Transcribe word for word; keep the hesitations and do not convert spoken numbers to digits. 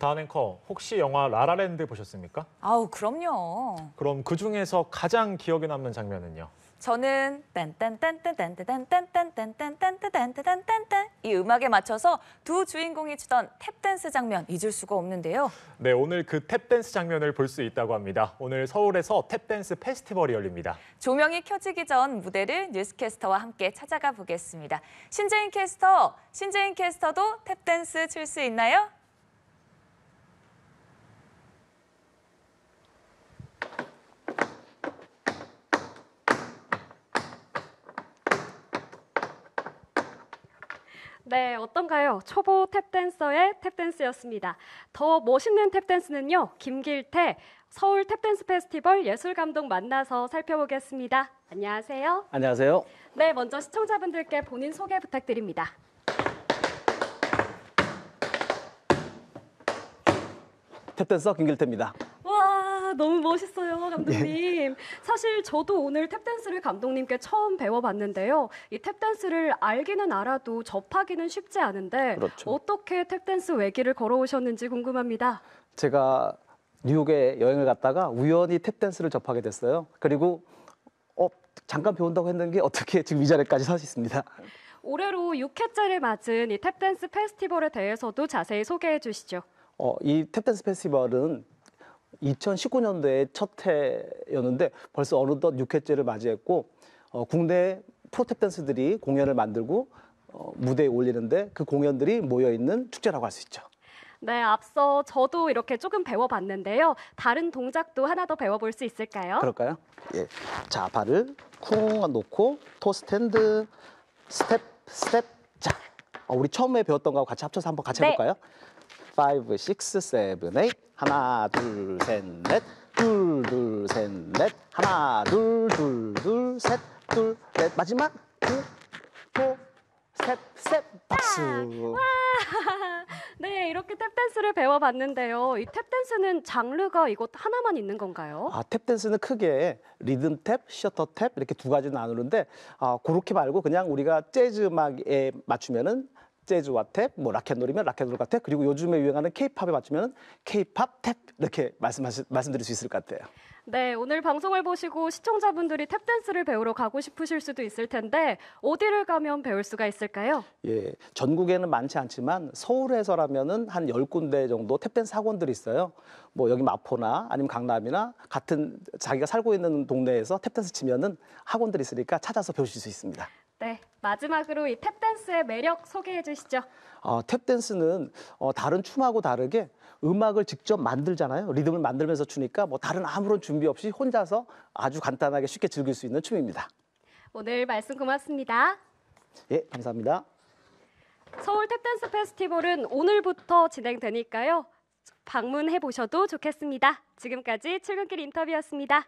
다음 앵커, 혹시 영화 라라랜드 보셨습니까? 아우, 그럼요. 그럼 그중에서 가장 기억에 남는 장면은요? 저는 딴딴딴딴딴딴딴딴딴딴딴딴딴딴딴딴딴 이 음악에 맞춰서 두 주인공이 추던 탭댄스 장면 잊을 수가 없는데요. 네, 오늘 그 탭댄스 장면을 볼 수 있다고 합니다. 오늘 서울에서 탭댄스 페스티벌이 열립니다. 조명이 켜지기 전 무대를 뉴스캐스터와 함께 찾아가 보겠습니다. 신재인 캐스터, 신재인 캐스터도 탭댄스 출 수 있나요? 네, 어떤가요? 초보 탭댄서의 탭댄스였습니다. 더 멋있는 탭댄스는요, 김길태 서울 탭댄스 페스티벌 예술감독 만나서 살펴보겠습니다. 안녕하세요. 안녕하세요. 네, 먼저 시청자분들께 본인 소개 부탁드립니다. 탭댄서 김길태입니다. 와, 너무 멋있어요, 감독님. 예. 사실 저도 오늘 탭댄스를 감독님께 처음 배워봤는데요. 이 탭댄스를 알기는 알아도 접하기는 쉽지 않은데 그렇죠. 어떻게 탭댄스 외길을 걸어오셨는지 궁금합니다. 제가 뉴욕에 여행을 갔다가 우연히 탭댄스를 접하게 됐어요. 그리고 어, 잠깐 배운다고 했는 게 어떻게 지금 이 자리까지 서 있습니다. 올해로 육 회째를 맞은 이 탭댄스 페스티벌에 대해서도 자세히 소개해 주시죠. 어, 이 탭댄스 페스티벌은 이천십구 년도에 첫 해였는데 벌써 어느덧 육 회째를 맞이했고 어, 국내 프로 탭댄스들이 공연을 만들고 어, 무대에 올리는데 그 공연들이 모여있는 축제라고 할 수 있죠. 네, 앞서 저도 이렇게 조금 배워봤는데요. 다른 동작도 하나 더 배워볼 수 있을까요? 그럴까요? 예. 자, 발을 쿵 놓고 토 스탠드, 스텝, 스텝, 자. 어, 우리 처음에 배웠던 거하고 같이 합쳐서 한번 같이 해볼까요? 네. 파이브, 식스, 세븐, 에잇 하나, 둘, 셋, 넷 둘, 둘, 셋, 넷 하나, 둘, 둘, 둘, 셋, 둘, 넷 마지막 둘, 포, 스텝, 스텝 박수! 네, 이렇게 탭댄스를 배워봤는데요. 이 탭댄스는 장르가 이것 하나만 있는 건가요? 아, 탭댄스는 크게 리듬 탭, 셔터 탭 이렇게 두 가지로 나누는데 아, 그렇게 말고 그냥 우리가 재즈 음악에 맞추면은 재즈와 탭, 뭐 락앤롤이면 락앤롤 같아. 그리고 요즘에 유행하는 케이팝에 맞추면 케이팝 탭 이렇게 말씀 말씀드릴 수 있을 것 같아요. 네, 오늘 방송을 보시고 시청자분들이 탭댄스를 배우러 가고 싶으실 수도 있을 텐데 어디를 가면 배울 수가 있을까요? 예, 전국에는 많지 않지만 서울에서라면은 한 열 군데 정도 탭댄스 학원들이 있어요. 뭐 여기 마포나 아니면 강남이나 같은 자기가 살고 있는 동네에서 탭댄스 치면은 학원들이 있으니까 찾아서 배우실 수 있습니다. 네, 마지막으로 이 탭댄스의 매력 소개해 주시죠. 어, 탭댄스는 어, 다른 춤하고 다르게 음악을 직접 만들잖아요. 리듬을 만들면서 추니까 뭐 다른 아무런 준비 없이 혼자서 아주 간단하게 쉽게 즐길 수 있는 춤입니다. 오늘 말씀 고맙습니다. 예, 감사합니다. 서울 탭댄스 페스티벌은 오늘부터 진행되니까요. 방문해 보셔도 좋겠습니다. 지금까지 출근길 인터뷰였습니다.